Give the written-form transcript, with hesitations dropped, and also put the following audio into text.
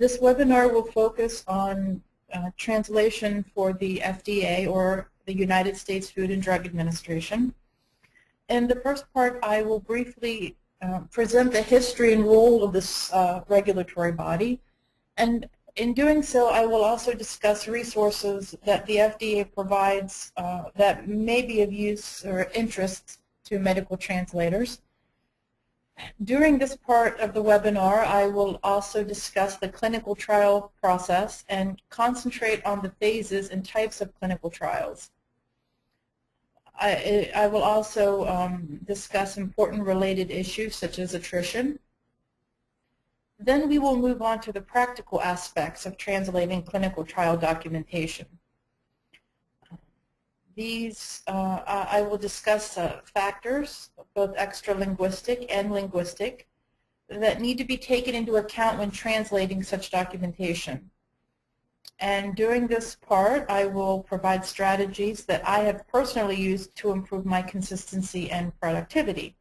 This webinar will focus on translation for the FDA, or the United States Food and Drug Administration. In the first part, I will briefly present the history and role of this regulatory body. And in doing so, I will also discuss resources that the FDA provides that may be of use or interest to medical translators. During this part of the webinar, I will also discuss the clinical trial process and concentrate on the phases and types of clinical trials. I will also discuss important related issues such as attrition. Then we will move on to the practical aspects of translating clinical trial documentation. These, I will discuss factors, both extralinguistic and linguistic, that need to be taken into account when translating such documentation. And during this part, I will provide strategies that I have personally used to improve my consistency and productivity.